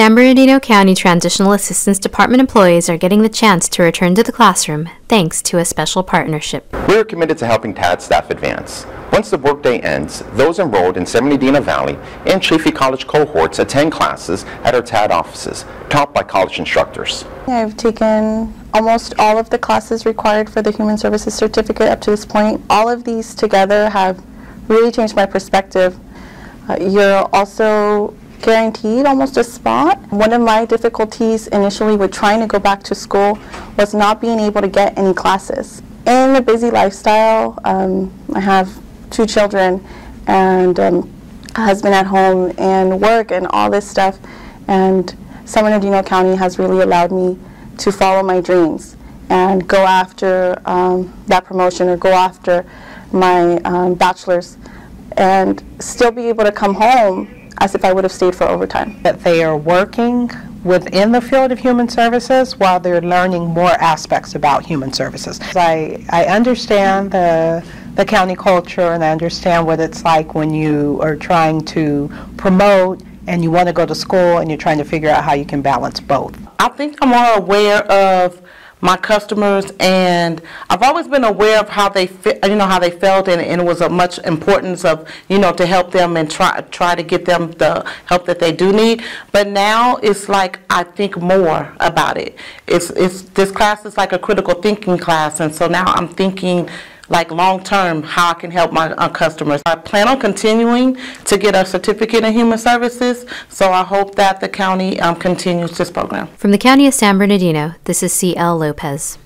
San Bernardino County Transitional Assistance Department employees are getting the chance to return to the classroom thanks to a special partnership. We are committed to helping TAD staff advance. Once the workday ends, those enrolled in San Bernardino Valley and Chaffey College cohorts attend classes at our TAD offices, taught by college instructors. I've taken almost all of the classes required for the Human Services Certificate up to this point. All of these together have really changed my perspective. You're also guaranteed almost a spot. One of my difficulties initially with trying to go back to school was not being able to get any classes. In a busy lifestyle, I have 2 children and a husband at home and work and all this stuff, and San Bernardino County has really allowed me to follow my dreams and go after that promotion or go after my bachelor's and still be able to come home as if I would have stayed for overtime. That they are working within the field of human services while they're learning more aspects about human services. I understand the county culture, and I understand what it's like when you are trying to promote and you want to go to school and you're trying to figure out how you can balance both. I think I'm more aware of my customers, and I've always been aware of how they, how they felt, and it was of much importance of, to help them and try to get them the help that they do need. But now it's like I think more about it. It's this class is like a critical thinking class, and so now I'm thinking like long term how I can help my customers. I plan on continuing to get a certificate in human services, so I hope that the county continues this program. From the County of San Bernardino, this is C.L. Lopez.